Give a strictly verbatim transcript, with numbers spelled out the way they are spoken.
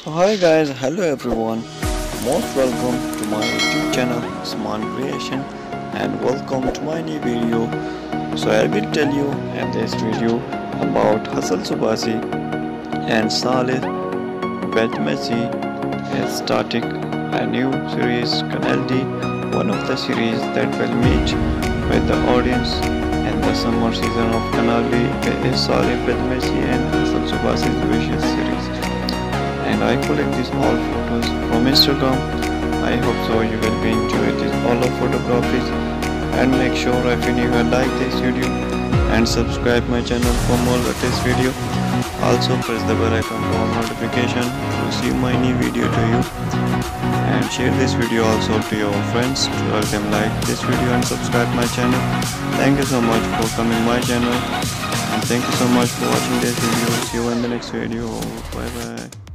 So hi guys, hello everyone, most welcome to my YouTube channel Usman Creation and welcome to my new video. So I will tell you in this video about Hazal Subaşi and Salih Bademci is starting a new series Kanal D, one of the series that will meet with the audience in the summer season of Kanal D is Salih Bademci and Hazal Subaşi's Wishes series. And I collect these all photos from Instagram. I hope so you will be enjoying these all of photographies, and make sure if you never like this video and subscribe my channel for more latest video. Also press the bell icon for notification to see my new video to you, and share this video also to your friends to help them like this video and subscribe my channel. Thank you so much for coming my channel, and thank you so much for watching this video. See you in the next video. Bye bye.